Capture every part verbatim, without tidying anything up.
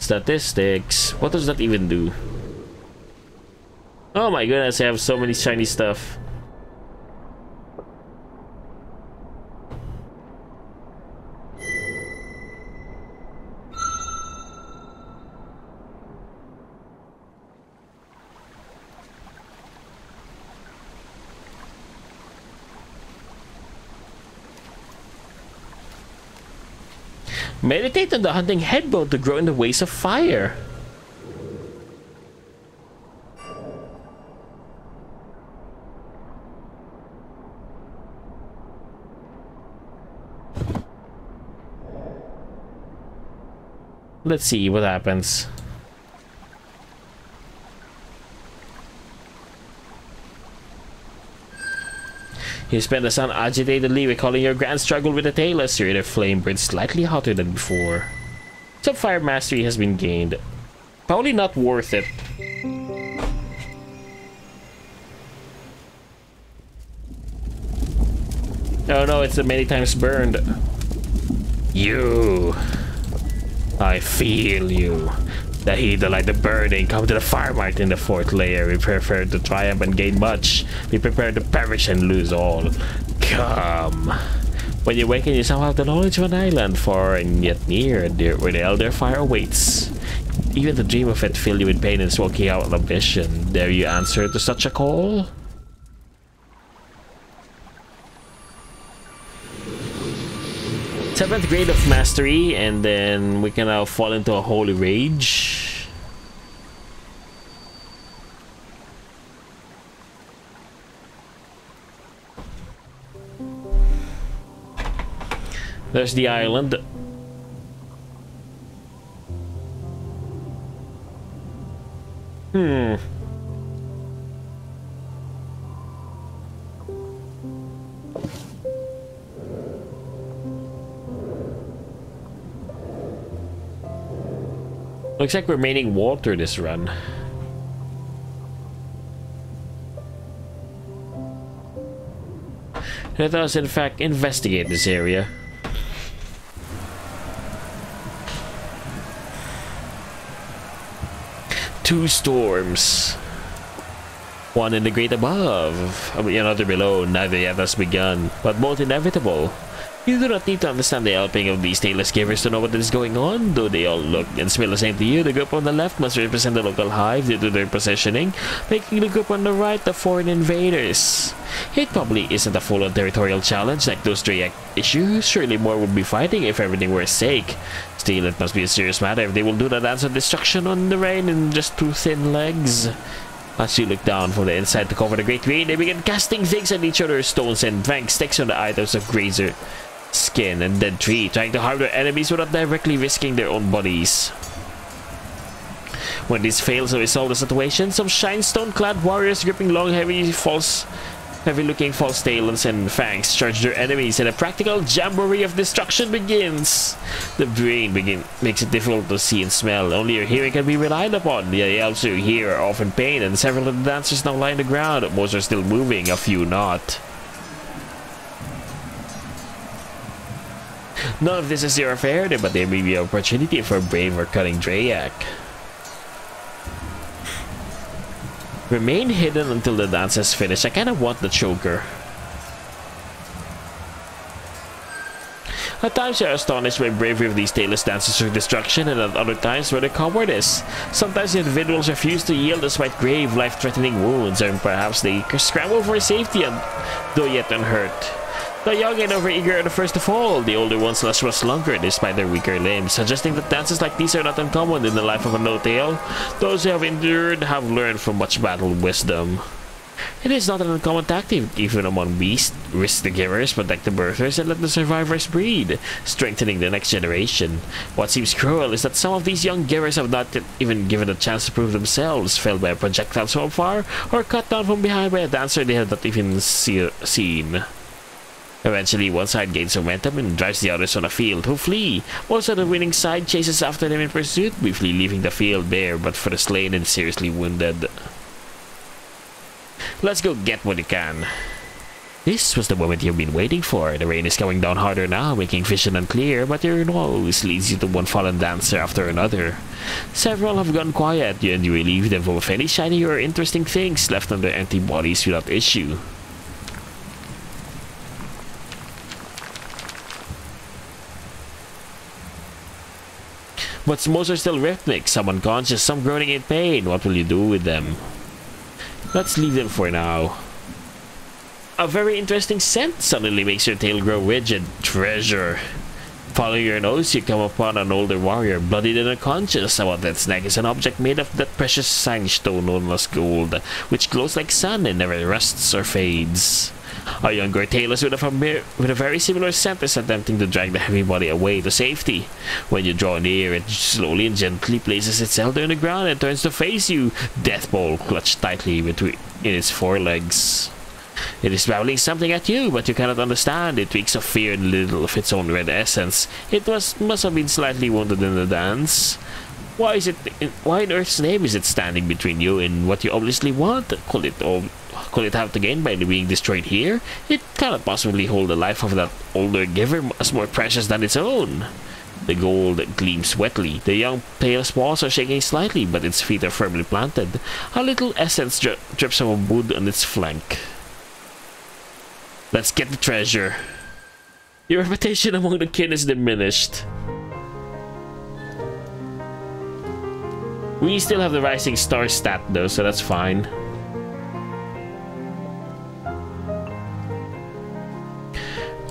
Statistics. What does that even do? Oh my goodness, I have so many shiny stuff. Meditate on the hunting headbone to grow in the ways of fire. Let's see what happens. You spend the sun agitatedly recalling your grand struggle with the Tailless. Your inner flame burns slightly hotter than before. Some fire mastery has been gained. Probably not worth it. Oh no, it's the many times burned. You. I feel you. The heat, the light, the burning. Come to the fire mart in the fourth layer. Be prepared to triumph and gain much. Be prepared to perish and lose all. Come. When you awaken, you somehow have the knowledge of an island far and yet near, dear, where the elder fire awaits. Even the dream of it fills you with pain and smoking out of vision. Dare you answer to such a call? seventh grade of mastery, and then we can now fall into a holy rage. There's the island. Hmm. Looks like remaining water this run. Let us, in fact, investigate this area. Two storms. One in the great above, another below, neither yet has begun, but both inevitable. You do not need to understand the helping of these Tailless givers to know what is going on, though they all look and smell the same to you. The group on the left must represent the local hive due to their positioning, making the group on the right the foreign invaders. It probably isn't a full-on territorial challenge like those three issues. Surely more would be fighting if everything were sake. Still, it must be a serious matter if they will do the dance of destruction on the rain in just two thin legs. As you look down from the inside to cover the great rain, they begin casting things at each other, stones and drank sticks on the items of grazer skin and dead tree, trying to harm their enemies without directly risking their own bodies. When this fails to resolve the situation, some shine stone clad warriors gripping long heavy false heavy looking false talons and fangs charge their enemies, and a practical jamboree of destruction begins. The rain begin makes it difficult to see and smell. Only your hearing can be relied upon. The yells you hear are often pain, and several of the dancers now lie on the ground. Most are still moving, a few not. None of this is your affair, but there may be an opportunity for a brave or cunning Drayak. Remain hidden until the dance is finished. I kinda want the choker. At times you are astonished by the bravery of these Tailless dancers of destruction, and at other times by their cowardice. Sometimes individuals refuse to yield despite grave, life-threatening wounds, and perhaps they scramble for safety, and, though yet unhurt. The young and overeager are the first to fall. The older ones last much longer, despite their weaker limbs, suggesting that dances like these are not uncommon in the life of a no-tail. Those who have endured have learned from much battle wisdom. It is not an uncommon tactic, even among beasts. Risk the givers, protect the birthers, and let the survivors breed, strengthening the next generation. What seems cruel is that some of these young givers have not even given a chance to prove themselves, felled by a projectile so far, or cut down from behind by a dancer they have not even see seen. Eventually, one side gains momentum and drives the others on a field, who flee. Most of the winning side chases after them in pursuit, briefly leaving the field bare, but for the slain and seriously wounded. Let's go get what you can. This was the moment you've been waiting for. The rain is coming down harder now, making vision unclear, but your nose leads you to one fallen dancer after another. Several have gone quiet, and you relieve them of any shiny or interesting things left on their empty bodies without issue. But most are still rhythmic, some unconscious, some groaning in pain. What will you do with them? Let's leave them for now. A very interesting scent suddenly makes your tail grow rigid. Treasure. Following your nose, you come upon an older warrior, bloodied and unconscious. About its neck is an object made of that precious sandstone known as gold, which glows like sun and never rusts or fades. A younger Tailless with a, familiar, with a very similar scent is attempting to drag the heavy body away to safety. When you draw near, it slowly and gently places its elder on the ground and turns to face you, Deathbolt clutched tightly between in its forelegs. It is babbling something at you, but you cannot understand. It reeks of fear and little of its own red essence. It was, must have been slightly wounded in the dance. Why is it? Why in Earth's name is it standing between you and what you obviously want? Could it, could it have to gain by being destroyed here? It cannot possibly hold the life of that older giver as more precious than its own. The gold gleams wetly. The young Tailless paws are shaking slightly, but its feet are firmly planted. A little essence dri drips from a wood on its flank. Let's get the treasure. Your reputation among the kin is diminished. We still have the Rising Star stat though, so that's fine.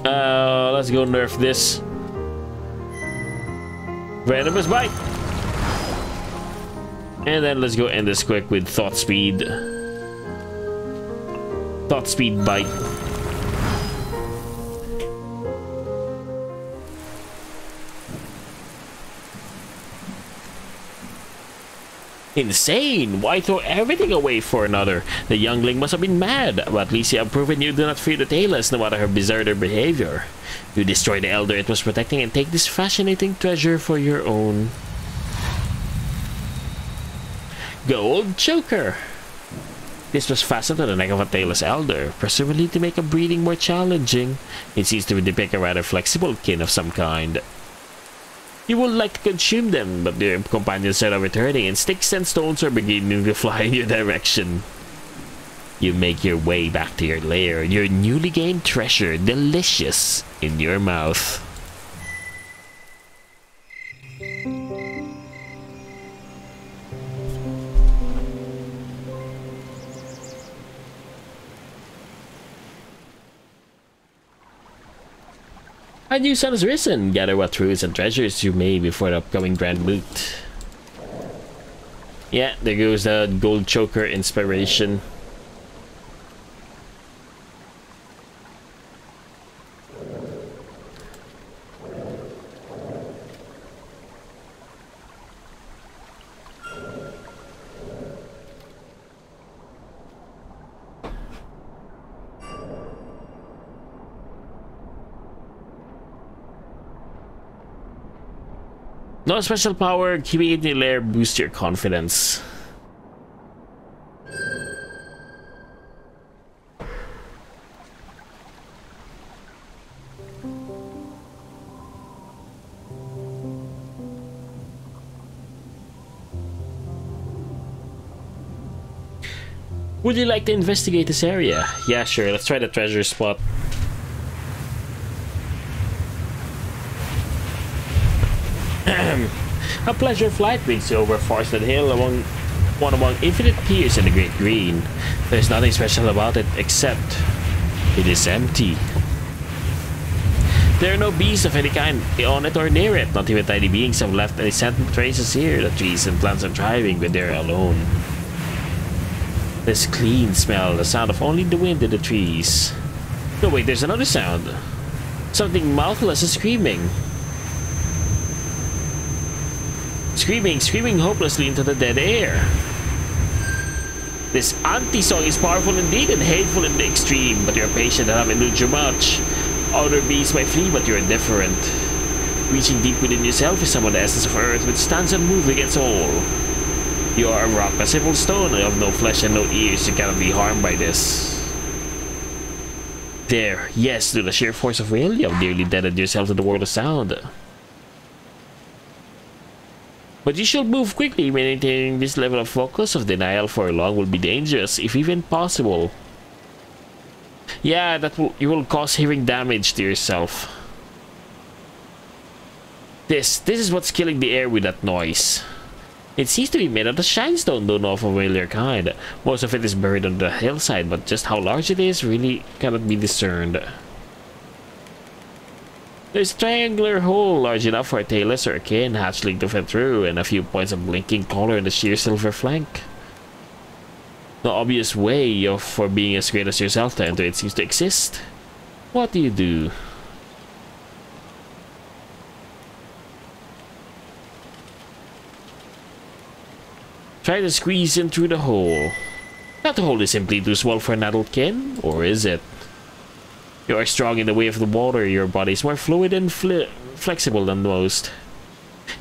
Uh, let's go nerf this. Venomous Bite! And then let's go end this quick with Thought Speed. Thought Speed Bite. Insane! Why throw everything away for another? The youngling must have been mad, but at least you have proven you do not fear the Tailless, no matter her bizarre behavior. You destroy the elder it was protecting and take this fascinating treasure for your own. Gold Choker! This was fastened to the neck of a Tailless elder, presumably to make a breeding more challenging. It seems to depict a rather flexible kin of some kind. You would like to consume them, but their companions are returning and sticks and stones are beginning to fly in your direction. You make your way back to your lair, your newly gained treasure delicious in your mouth. A new sun has risen. Gather what truths and treasures you may before the upcoming grand moot. Yeah, there goes the Gold Choker inspiration. No special power, keeping it in your lair boosts your confidence. Would you like to investigate this area? Yeah, sure, let's try the treasure spot. A pleasure flight brings you over forested hill among one among infinite piers in the great green. There's nothing special about it except it is empty. There are no bees of any kind on it or near it. Not even tiny beings have left any sentient traces here. The trees and plants are thriving, but they're alone. This clean smell, the sound of only the wind in the trees. No wait, there's another sound. Something mouthless is screaming. Screaming, screaming hopelessly into the dead air. This anti-song is powerful indeed and hateful in the extreme, but you're patient and haven't done too much. Other beasts might flee, but you're indifferent. Reaching deep within yourself is some of the essence of earth, which stands unmoved against all. You are a rock, a simple stone, and you have no flesh and no ears. You cannot be harmed by this. There, yes, through the sheer force of will, you have nearly deadened yourself to the world of sound. But you should move quickly. Maintaining this level of focus of denial for long will be dangerous, if even possible. Yeah, that will, you will cause hearing damage to yourself. This, this is what's killing the air with that noise. It seems to be made out of shinestone, though not of a familiar kind. Most of it is buried on the hillside, but just how large it is really cannot be discerned. There's a triangular hole large enough for a tailless or a cane hatchling to fit through, and a few points of blinking color in the sheer silver flank. No obvious way of for being as great as yourself to enter it seems to exist. What do you do? Try to squeeze in through the hole. That hole is simply too small for an adult kin, or is it? You are strong in the way of the water. Your body is more fluid and fl flexible than most.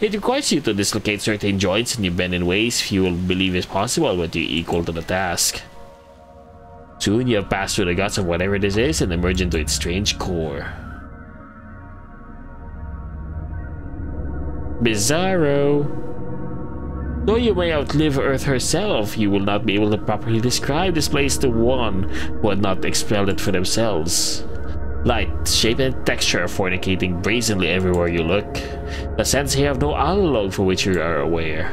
It requires you to dislocate certain joints, and you bend in ways few will believe is possible, but you're equal to the task. Soon you have passed through the guts of whatever this is and emerge into its strange core. Bizarro. Though you may outlive Earth herself, you will not be able to properly describe this place to one who had not expelled it for themselves. Light, shape, and texture are fornicating brazenly everywhere you look. The sense here have no analogue for which you are aware.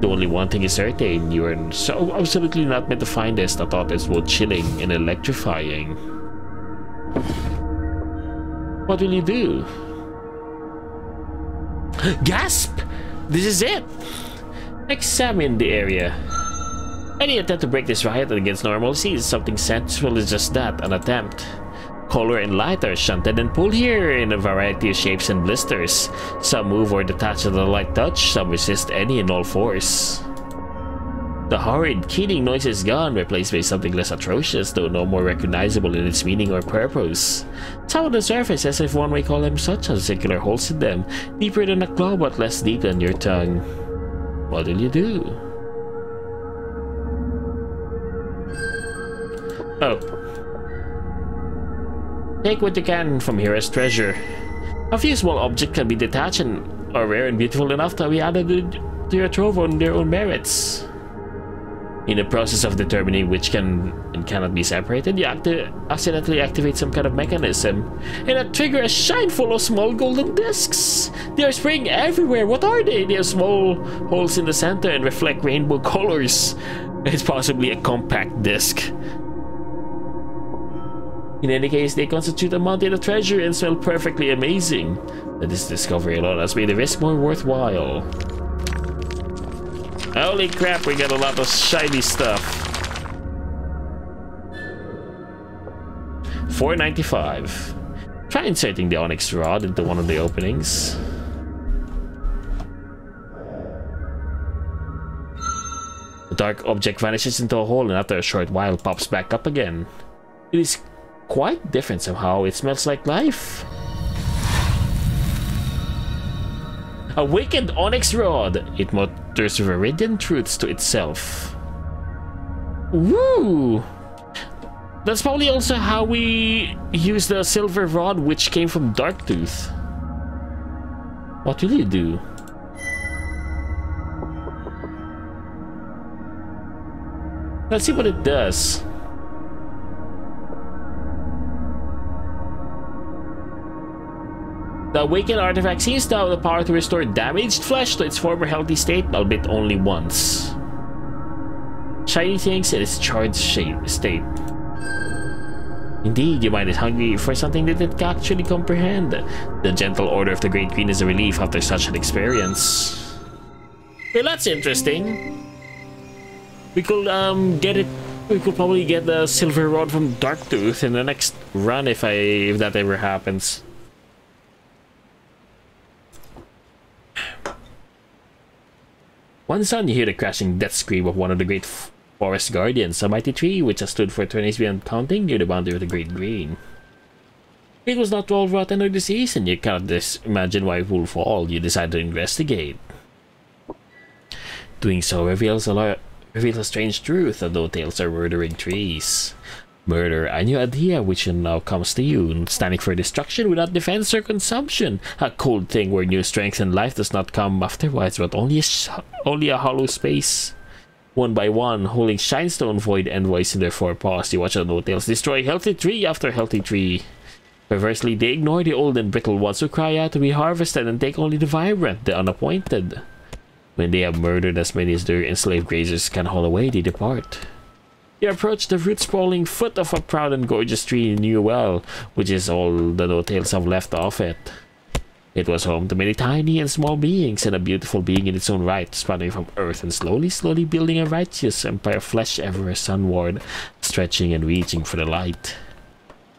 The only one thing is certain, you are so absolutely not meant to find this. The thought is both chilling and electrifying. What will you do? Gasp! This is it! Examine the area. Any attempt to break this riot against normalcy is something sensual, is just that, an attempt. Color and light are shunted and pulled here in a variety of shapes and blisters. Some move or detach to the light touch, some resist any and all force. The horrid, keening noise is gone, replaced by something less atrocious, though no more recognizable in its meaning or purpose. Some of the surface, as if one may call them such, has circular holes in them, deeper than a claw but less deep than your tongue. What will you do? Oh. Take what you can from here as treasure. A few small objects can be detached and are rare and beautiful enough to be added to your trove on their own merits. In the process of determining which can and cannot be separated, you acti accidentally activate some kind of mechanism, and that trigger a shine full of small golden discs. They are spraying everywhere. What are they? They have small holes in the center and reflect rainbow colors. It's possibly a compact disc. In any case, they constitute a mountain of treasure and smell perfectly amazing. But this discovery alone has made the risk more worthwhile. Holy crap, we got a lot of shiny stuff. four ninety-five. Try inserting the onyx rod into one of the openings. The dark object vanishes into a hole and after a short while pops back up again. It is quite different somehow. It smells like life. Awakened onyx rod. It mutters viridian truths to itself. Woo! That's probably also how we use the silver rod, which came from Darktooth. What will you do? Let's see what it does. The awakened artifact seems to have the power to restore damaged flesh to its former healthy state, albeit only once. Shiny things in its charred shape state. Indeed, your mind is hungry for something that it can actually comprehend. The gentle order of the Great Queen is a relief after such an experience. Well, that's interesting. We could um get it. We could probably get the silver rod from Darktooth in the next run if I if that ever happens. One sound, you hear the crashing death scream of one of the great forest guardians, a mighty tree which has stood for twenties beyond counting near the boundary of the Great Green. It was not well rotten or diseased, and you cannot imagine why it will fall. You decide to investigate. Doing so reveals a, reveals a strange truth, although tales are murdering trees. Murder, a new idea which now comes to you, standing for destruction without defense or consumption. A cold thing where new strength and life does not come afterwards, but only a, sh only a hollow space. One by one, holding shinestone, void, and voice in their four paws, you watch out no tails destroy healthy tree after healthy tree. Perversely, they ignore the old and brittle ones who cry out to be harvested and take only the vibrant, the unappointed. When they have murdered as many as their enslaved grazers can haul away, they depart. You approach the root-sprawling foot of a proud and gorgeous tree you knew well, which is all the no-tails have left off it. It was home to many tiny and small beings, and a beautiful being in its own right, spawning from earth and slowly, slowly building a righteous empire of flesh ever sunward, stretching and reaching for the light.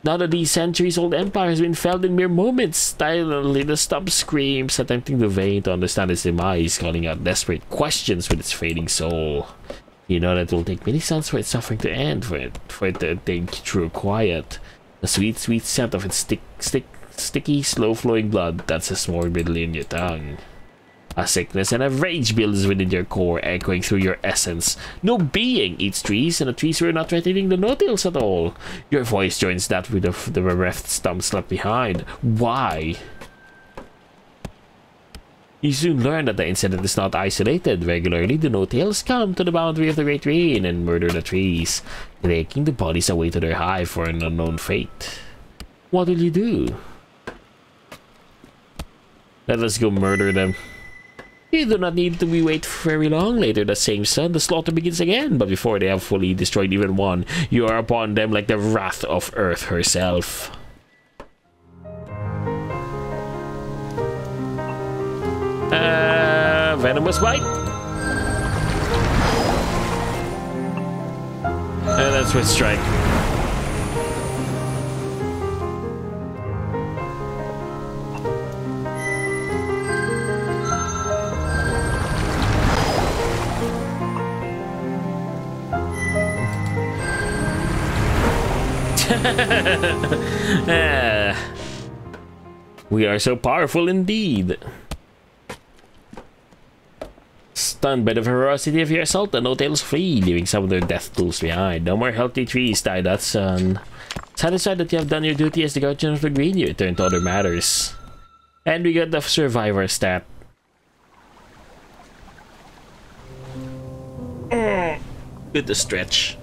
Now that the centuries-old empire has been felled in mere moments, silently the stump screams, attempting to vain to understand its demise, calling out desperate questions with its fading soul. You know that it will take many suns for its suffering to end, for it, for it to attain true quiet. The sweet, sweet scent of its stick, stick, sticky, slow-flowing blood dances morbidly in your tongue. A sickness and a rage builds within your core, echoing through your essence. No being eats trees, and the trees were not threatening the no-tails at all. Your voice joins that with the, the bereft stumps left behind. Why? You soon learn that the incident is not isolated. Regularly, the no-tails come to the boundary of the Great Rain and murder the trees, taking the bodies away to their hive for an unknown fate. What will you do? Let us go murder them. You do not need to be wait for very long. Later that same sun, the slaughter begins again, but before they have fully destroyed even one, you are upon them like the wrath of Earth herself. Uh, venomous bite. And that's with strike. uh, we are so powerful indeed. Stunned by the ferocity of your assault, the no-tails flee, leaving some of their death tools behind. No more healthy trees, die that sun. Satisfied that you have done your duty as the guardian of the green, you turn to other matters. And we got the survivor stat. Good to stretch.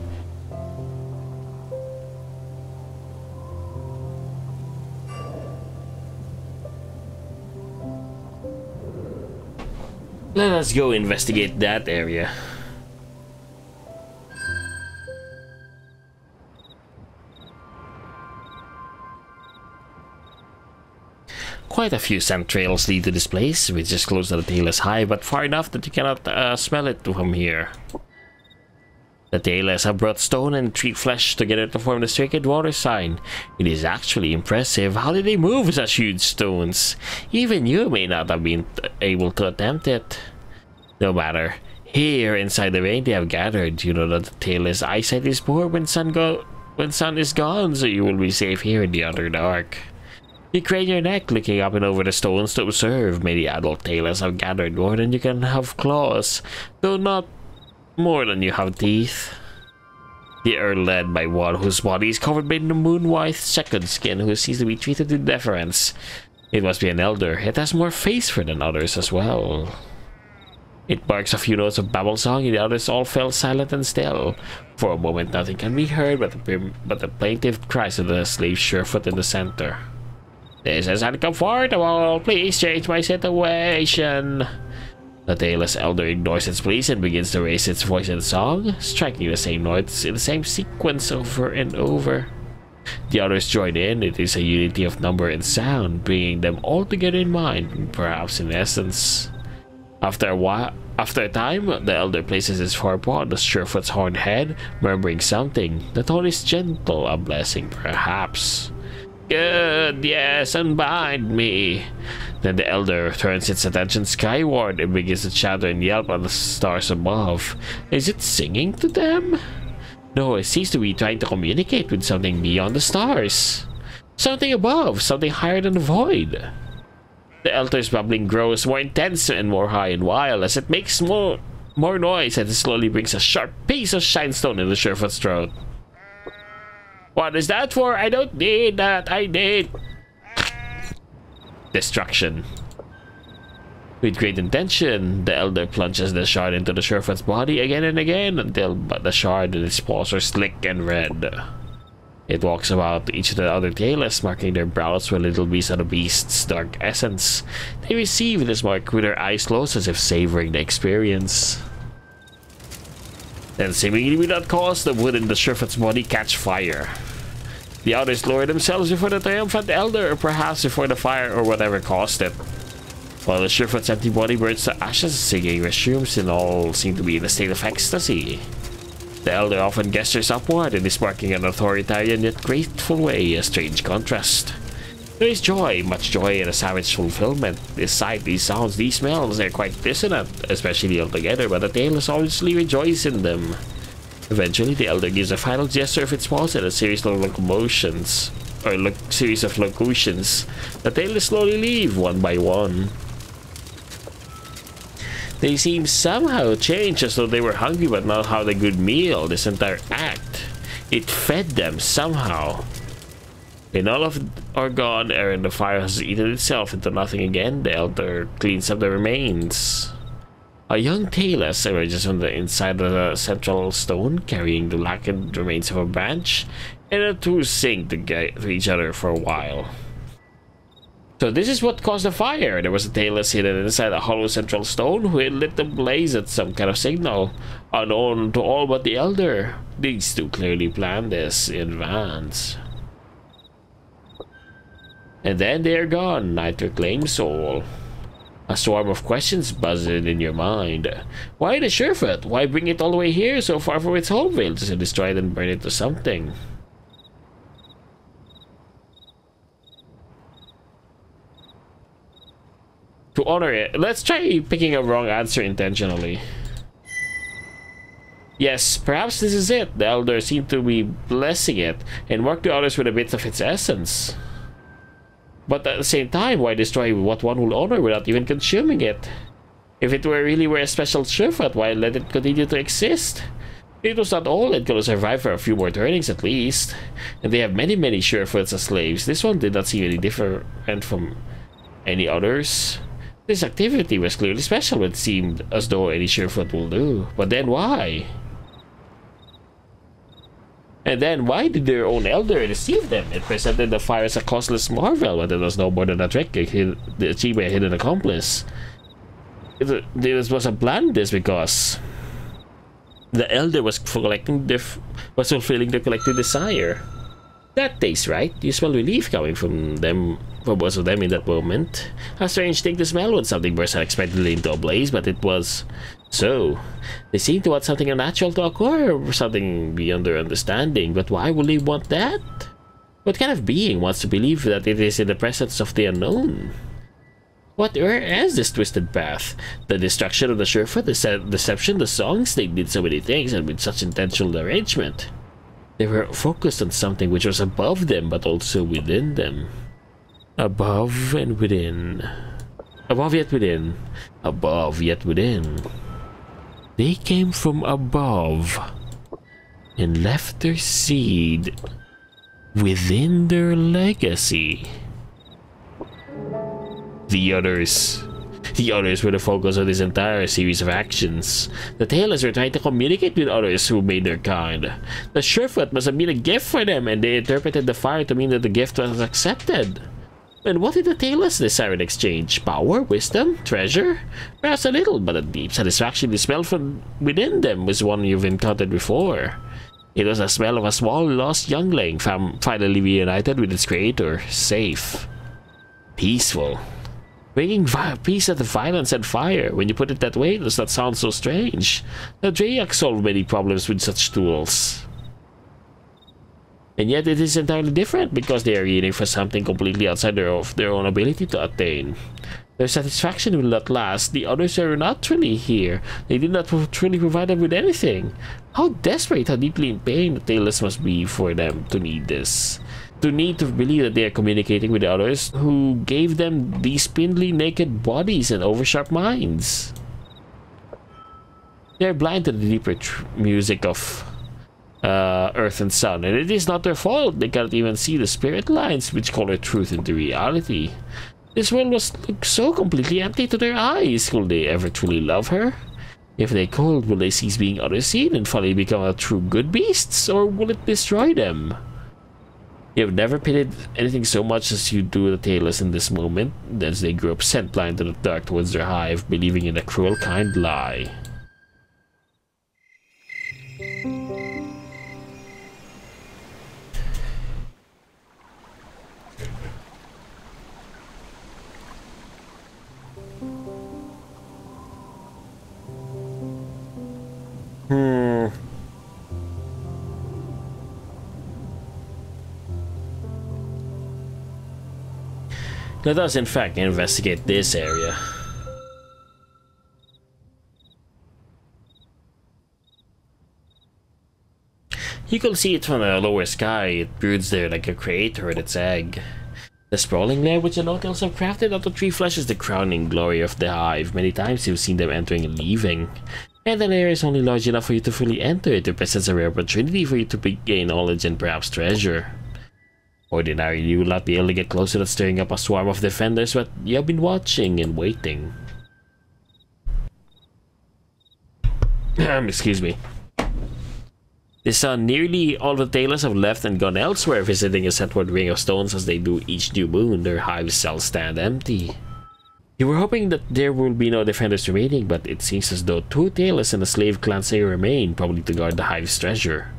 Let us go investigate that area. Quite a few scent trails lead to this place, which is close to the Tailless hive, but far enough that you cannot uh, smell it from here. The Tailless have brought stone and tree flesh together to form the sacred water sign. It is actually impressive. How did they move such huge stones? Even you may not have been able to attempt it. No matter. Here, inside the rain, they have gathered. You know that the Tailless eyesight is poor when sun go when sun is gone, so you will be safe here in the utter dark. You crane your neck, looking up and over the stones to observe. Many adult Tailless have gathered more than you can have claws, though not more than you have teeth. They are led by one whose body is covered by the moon-white second skin, who seems to be treated with deference. It must be an elder. It has more face for than others as well. It barks a few notes of babble song, and the others all fell silent and still. For a moment, nothing can be heard but the, but the plaintive cries of the slave Surefoot in the center. This is uncomfortable. Please change my situation. The Tailless elder ignores its pleas and begins to raise its voice in song, striking the same notes in the same sequence over and over. The others join in. It is a unity of number and sound, bringing them all together in mind, and perhaps in essence. After a while, after a time, the elder places his forepaw on the Surefoot's horned head, murmuring something. The tone is gentle, a blessing perhaps. Good, yes, unbind me. Then the elder turns its attention skyward and begins to chatter and yelp at the stars above. Is it singing to them? No, it seems to be trying to communicate with something beyond the stars. Something above, something higher than the void. The elder's babbling grows more intense and more high and wild as it makes more, more noise, and it slowly brings a sharp piece of shinestone in the Surefoot's throat. What is that for? I don't need that. I need destruction. With great intention, the elder plunges the shard into the serpent's body again and again until the shard and its paws are slick and red. It walks about each of the other tailless, marking their brows with little beads of the beast's dark essence. They receive this mark with their eyes closed, as if savoring the experience. Then, seemingly without cause, the wood in the serpent's body catch fire. The others lower themselves before the triumphant elder, or perhaps before the fire or whatever caused it. While the serpent's empty body burns to ashes, singing resumes, and all seem to be in a state of ecstasy. The elder often gestures upward and is marking an authoritarian yet grateful way, a strange contrast. There is joy, much joy, and a savage fulfillment. This sight, these sounds, these smells, they are quite dissonant, especially altogether, but the tailless obviously rejoice in them. Eventually, the elder gives a final gesture of its paws and a series of locomotions, or lo series of locutions. The tailless slowly leave, one by one. They seem somehow changed, as though they were hungry but not had a good meal. This entire act, it fed them somehow. When all of are gone, air in the fire has eaten itself into nothing again, the elder cleans up the remains. A young tailless emerges from the inside of the central stone, carrying the blackened remains of a branch, and the two sink to, get to each other for a while. So this is what caused the fire. There was a tailless hidden inside a hollow central stone who had lit the blaze at some kind of signal, unknown to all but the elder. These two clearly planned this in advance. And then they are gone, neither claims soul. A swarm of questions buzzes in your mind. Why the Sherfet? Why bring it all the way here, so far from its home veil, to destroy it and burn it to something? To honor it. Let's try picking a wrong answer intentionally. Yes, perhaps this is it. The elder seemed to be blessing it, and worked the others with a bit of its essence. But at the same time, why destroy what one will honor without even consuming it? If it were really were a special Sherfet, why let it continue to exist? It was not all, it could have survived for a few more turnings at least. And they have many many Sherfets as slaves. This one did not seem any different from any others. This activity was clearly special, it seemed as though any Sherfet will do. But then why? And then, why did their own elder deceive them? It presented the fire as a causeless marvel, but it was no more than a trick achieved by a hidden accomplice. It, this was a blandness because the elder was collecting, def was fulfilling their collective desire. That tastes right. You smell relief coming from them, from both of them in that moment. A strange thing to smell when something bursts unexpectedly into a blaze, but it was so. They seem to want something unnatural to occur, or something beyond their understanding, but why would they want that? What kind of being wants to believe that it is in the presence of the unknown? What where is this twisted path? The destruction of the Sherfet, the deception, the songs, they did so many things, and with such intentional arrangement. They were focused on something which was above them, but also within them. Above and within. Above yet within. Above yet within. They came from above and left their seed within their legacy. The others. The others were the focus of this entire series of actions. The tailless were trying to communicate with others who made their kind. The Sherfet must have been a gift for them, and they interpreted the fire to mean that the gift was accepted. And what did the tailless desire in exchange? Power? Wisdom? Treasure? Perhaps a little, but a deep satisfaction the smell from within them was one you've encountered before. It was the smell of a small lost youngling finally reunited with its creator, safe. Peaceful. Bringing peace at the violence and fire. When you put it that way, does that sound so strange? The Draiac solved many problems with such tools. And yet it is entirely different, because they are yearning for something completely outside their, of their own ability to attain. Their satisfaction will not last. The others are not truly here. They did not truly provide them with anything. How desperate, how deeply in pain the tailless must be for them to need this. To need to believe that they are communicating with others who gave them these spindly naked bodies and oversharp minds. They are blind to the deeper tr music of uh, earth and sun, and it is not their fault. They cannot even see the spirit lines which color truth into reality. This world must look so completely empty to their eyes. Will they ever truly love her? If they cold, will they cease being other-seen and finally become a true good beasts, or will it destroy them? You have never pitied anything so much as you do the Tailless in this moment, as they grew up sent blind to the dark towards their hive, believing in a cruel kind lie. Hmm. Let us, in fact, investigate this area. You can see it from the lower sky. It broods there like a creator in its egg. The sprawling lair which the locals have crafted out of tree flesh is the crowning glory of the hive. Many times you've seen them entering and leaving. And the lair is only large enough for you to fully enter it. It presents a rare opportunity for you to gain knowledge and perhaps treasure. Ordinarily, you will not be able to get closer without stirring up a swarm of defenders, but you have been watching and waiting. Excuse me. This sun, nearly all the Tailless have left and gone elsewhere, visiting a setward ring of stones as they do each new moon. Their hives shall stand empty. You were hoping that there will be no defenders remaining, but it seems as though two Tailless and a slave clan say remain, probably to guard the hive's treasure.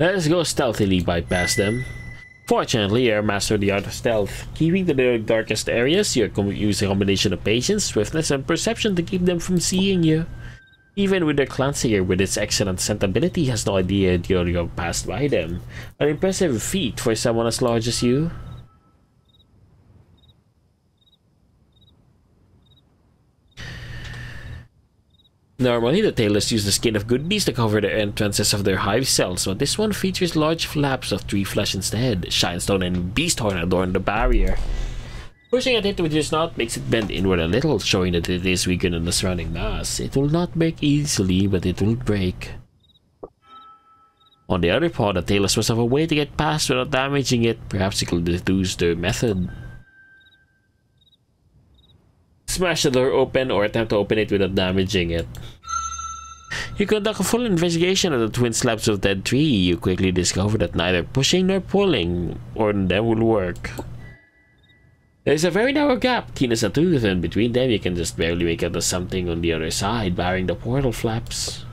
Let us go stealthily bypass them. Fortunately, you are master of the art of stealth. Keeping to the darkest areas, you use a combination of patience, swiftness, and perception to keep them from seeing you. Even with their clansinger, with its excellent scent ability, has no idea you're going to pass by them. An impressive feat for someone as large as you. Normally, the Tailless use the skin of good beasts to cover the entrances of their hive cells, but this one features large flaps of tree flesh instead. Shinestone and beast horn adorn the barrier. Pushing at it with your snout makes it bend inward a little, showing that it is weaker than the surrounding mass. It will not break easily, but it will break. On the other paw, the Tailless must have a way to get past without damaging it. Perhaps you could deduce their method. Smash the door open or attempt to open it without damaging it. You conduct a full investigation of the twin slabs of dead tree. You quickly discover that neither pushing nor pulling on them will work. There is a very narrow gap, keen as a tooth, and between them you can just barely make out something on the other side, barring the portal flaps.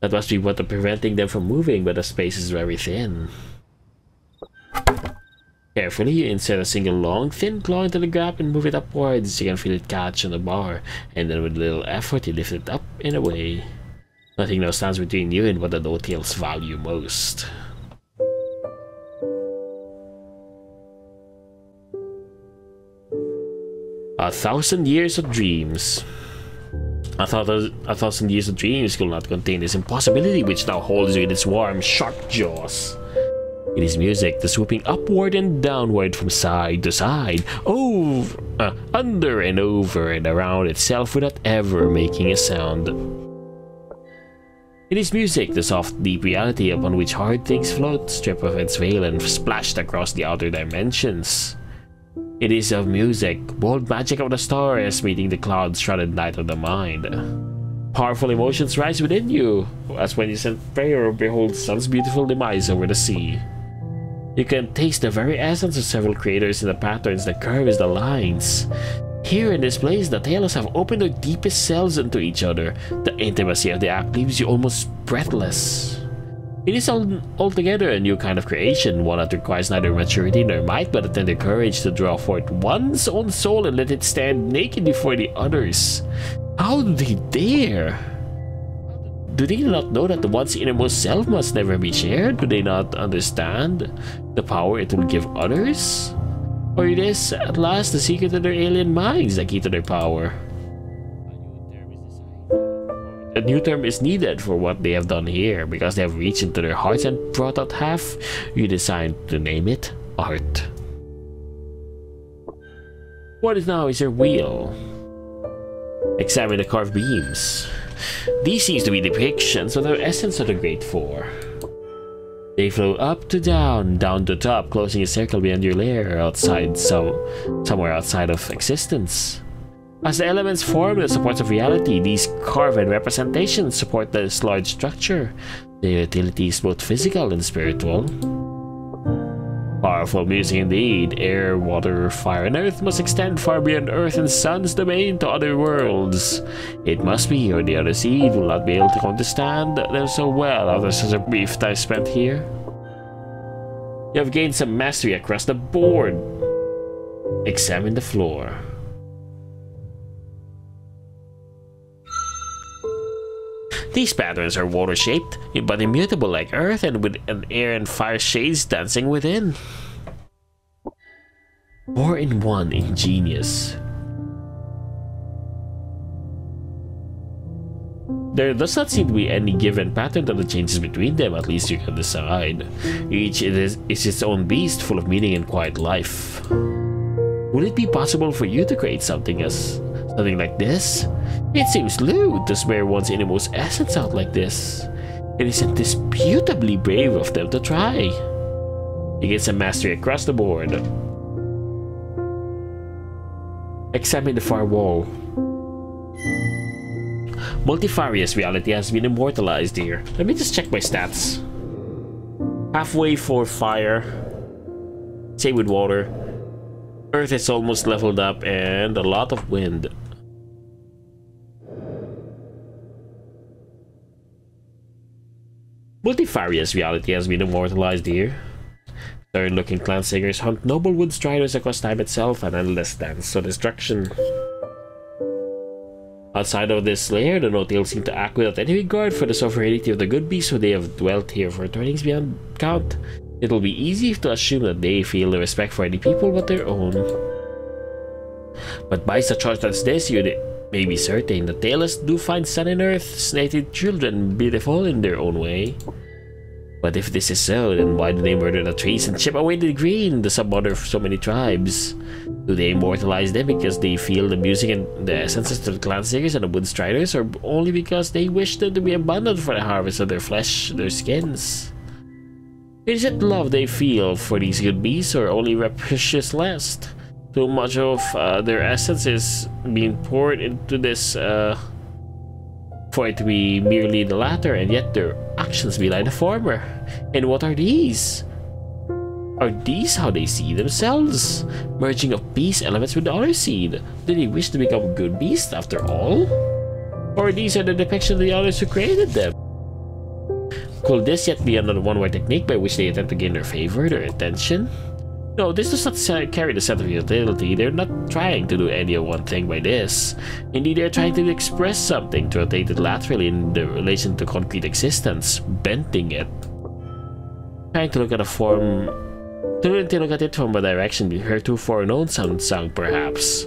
That must be what is preventing them from moving, but the space is very thin. Carefully, you insert a single long, thin claw into the gap and move it upwards. You can feel it catch on the bar, and then with little effort, you lift it up and away. Nothing now stands between you and what the no-tails value most. A thousand years of dreams. A, th a thousand years of dreams could not contain this impossibility which now holds you in its warm, sharp jaws. It is music, the swooping upward and downward from side to side, over, uh, under and over and around itself without ever making a sound. It is music, the soft, deep reality upon which hard things float, stripped of its veil and splashed across the outer dimensions. It is of music, bold magic of the stars meeting the cloud-shrouded light of the mind. Powerful emotions rise within you, as when you send prayer or behold sun's beautiful demise over the sea. You can taste the very essence of several creators in the patterns, the curves, the lines. Here in this place, the Tailless have opened their deepest selves into each other. The intimacy of the act leaves you almost breathless. It is altogether a new kind of creation, one that requires neither maturity nor might, but a tender courage to draw forth one's own soul and let it stand naked before the others. How do they dare? Do they not know that the one's innermost self must never be shared? Do they not understand the power it will give others? Or it is, at last, the secret of their alien minds that key to their power. a new term is needed for what they have done here, because they have reached into their hearts and brought out half. You decide to name it art. What is now is your wheel. Examine the carved beams. These seem to be depictions of the essence of the Great Four. They flow up to down, down to top, closing a circle beyond your lair, outside so somewhere outside of existence. As the elements form the supports of reality, these carven representations support this large structure. Their utility is both physical and spiritual. Powerful music indeed. Air, water, fire, and earth must extend far beyond Earth and Sun's domain to other worlds. It must be, or the other seed will not be able to understand them so well after such a brief time spent here. You have gained some mastery across the board. Examine the floor. These patterns are water-shaped, but immutable like earth, and with an air and fire shades dancing within. Four in one, ingenious. There does not seem to be any given pattern that changes between them, at least you can decide. Each is, is its own beast, full of meaning and quiet life. Would it be possible for you to create something as... something like this? It seems lewd to swear one's innermost essence out like this. It is indisputably brave of them to try. You get some mastery across the board. Examine the far wall. Multifarious reality has been immortalized here. Let me just check my stats. Halfway for fire. Same with water. Earth is almost leveled up, and a lot of wind. Multifarious reality has been immortalized here. Stern-looking clan singers hunt noble wood striders across time itself, and endless dance to destruction. Outside of this lair, the no-tails seem to act without any regard for the sovereignty of the good beasts who they have dwelt here for turnings beyond count. It'll be easy to assume that they feel the respect for any people but their own. But by such charge as this, you may be certain the Tailless do find sun and earth's native children beautiful in their own way. But if this is so, then why do they murder the trees and chip away the green, the sub-mother of so many tribes? Do they immortalize them because they feel the music and the essences to the clan singers and the wood striders, or only because they wish them to be abundant for the harvest of their flesh, their skins? Is it love they feel for these good beasts, or only rapacious lust? Too much of uh, their essence is being poured into this uh, for it to be merely the latter, and yet their actions belie the former. And what are these? Are these how they see themselves? Merging of beast elements with the other seed? Do they wish to become good beasts after all? Or these are the depiction of the others who created them? Could this yet be another one-way technique by which they attempt to gain their favor, their attention? No, this does not carry the sense of utility. They're not trying to do any one thing by this. Indeed, they're trying to express something, to rotate it laterally in the relation to concrete existence, bending it. Trying to look at a form... trying to look at it from a direction heretofore known sound sound, perhaps.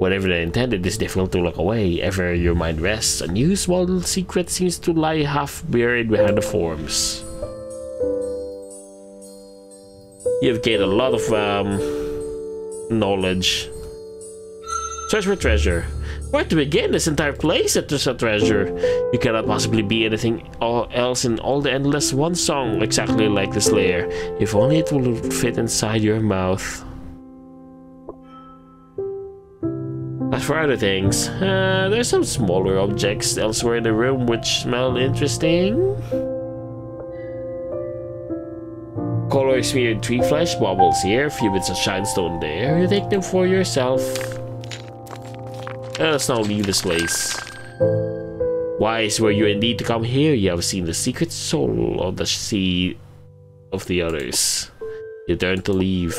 Whatever they intended, it's difficult to look away. Ever your mind rests, a new small secret seems to lie half buried behind the forms. You've gained a lot of um, knowledge. Search for treasure. Where to begin? This entire place is a treasure. You cannot possibly be anything else in all the endless one song, exactly like this lair. If only it would fit inside your mouth. As for other things, uh, there's some smaller objects elsewhere in the room which smell interesting. Color smeared tree flesh bubbles here, a few bits of shinestone there. You take them for yourself. Let us now leave this place. Wise were you indeed to come here. You have seen the secret soul of the sea of the others. You turn to leave.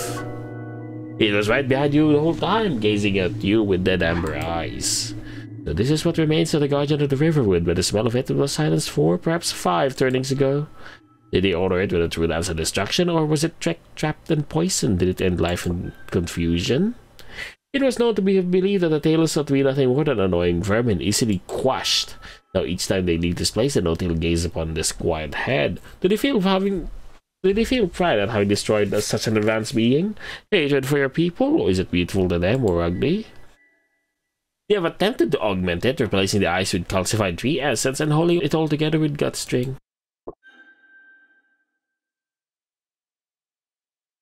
It was right behind you the whole time, gazing at you with dead amber eyes. So this is what remains of the guardian of the Riverwood, but the smell of it was silenced four, perhaps five turnings ago. Did they order it with a true dance of destruction, or was it tra trapped and poisoned? Did it end life in confusion? It was known to be believed that the Tailless ought to be nothing more than annoying vermin, easily quashed. Now each time they leave this place, the no-tail gaze upon this quiet head. Do they feel having do they feel pride at having destroyed such an advanced being? Hatred for your people, or is it beautiful to them or ugly? They have attempted to augment it, replacing the eyes with calcified tree essence and holding it all together with gut string.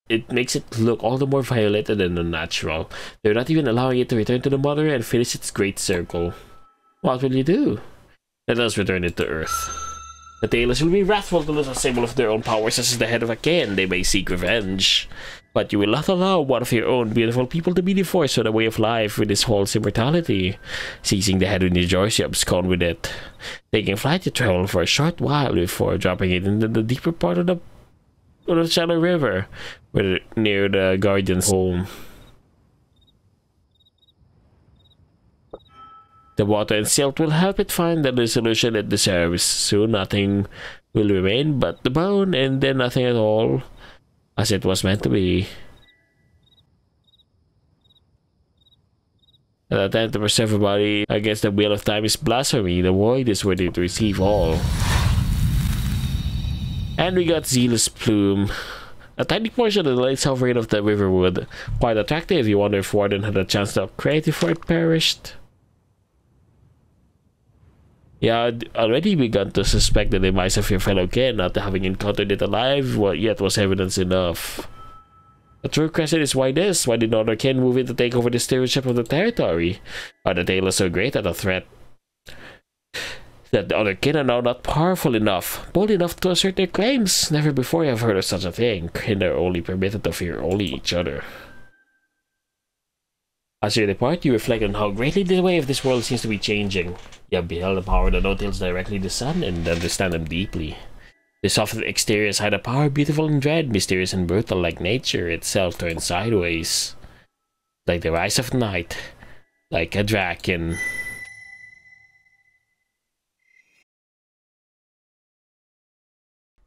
It makes it look all the more violated and unnatural. They're not even allowing it to return to the mother and finish its great circle. What will you do? Let us return it to Earth. The Tailless will be wrathful to lose a symbol of their own power, such as the head of a kin. They may seek revenge. But you will not allow one of your own beautiful people to be divorced from the way of life with this false immortality. Seizing the head with your joys, you abscond with it. Taking flight, you travel for a short while before dropping it into the deeper part of the on the shallow river, where near the guardian's home. The water and silt will help it find the resolution it deserves. Soon nothing will remain but the bone, and then nothing at all, as it was meant to be. An attempt to preserve a body against the wheel of time is blasphemy. The void is worthy to receive all. And we got Zealous Plume. A tiny portion of the late sovereign of the Riverwood. Quite attractive. You wonder if Warden had a chance to upgrade before it perished. Yeah, I'd already begun to suspect the demise of your fellow kin. Not having encountered it alive, well, yet was evidence enough. The true question is why this? Why did other kin move in to take over the stewardship of the territory? Are the Tailless so great that a threat that the other kin are now not powerful enough, bold enough to assert their claims? Never before have I heard of such a thing. Kin are only permitted to fear only each other. As you depart, you reflect on how greatly the way of this world seems to be changing. You have beheld the power that no-tails directly the sun and understand them deeply. The softened exteriors hide a power beautiful and dread, mysterious and brutal, like nature itself turned sideways. Like the rise of night. Like a dragon.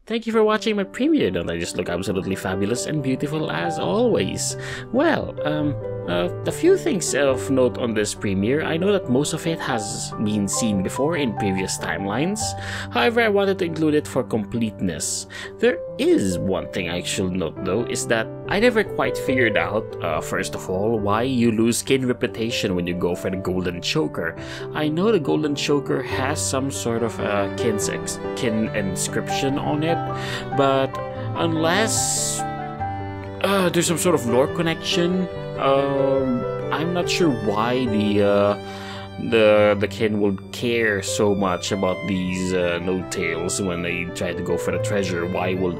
Thank you for watching my premiere. Don't I just look absolutely fabulous and beautiful as always? Well, um, uh, a few things of note on this premiere. I know that most of it has been seen before in previous timelines. However, I wanted to include it for completeness. There is one thing I should note though, is that I never quite figured out, uh, first of all, why you lose skin reputation when you go for the golden choker. I know the golden choker has some sort of uh, kin, sex, kin inscription on it, but unless uh, there's some sort of lore connection, um, I'm not sure why the uh, the the kin will care so much about these uh, no-tails when they try to go for the treasure. Why will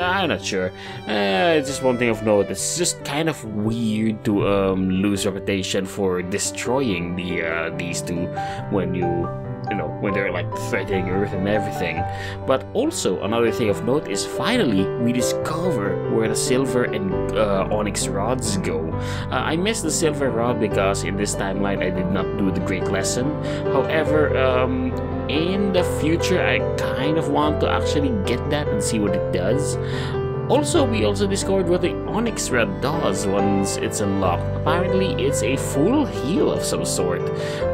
I'm not sure. Uh, it's just one thing of note. It's just kind of weird to um, lose reputation for destroying the uh, these two when you. You know, when they're like threatening Earth and everything. But also, another thing of note is finally we discover where the silver and uh, onyx rods go. Uh, I missed the silver rod because in this timeline I did not do the great lesson. However, um, in the future I kind of want to actually get that and see what it does. Also, we also discovered what the onyx rod does once it's unlocked. Apparently, it's a full heal of some sort,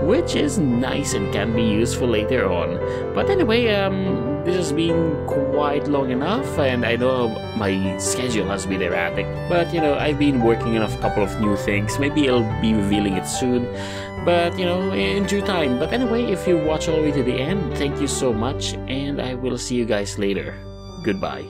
which is nice and can be useful later on. But anyway, um, this has been quite long enough, and I know my schedule has been erratic. But, you know, I've been working on a couple of new things. Maybe I'll be revealing it soon. But, you know, in due time. But anyway, if you watch all the way to the end, thank you so much, and I will see you guys later. Goodbye.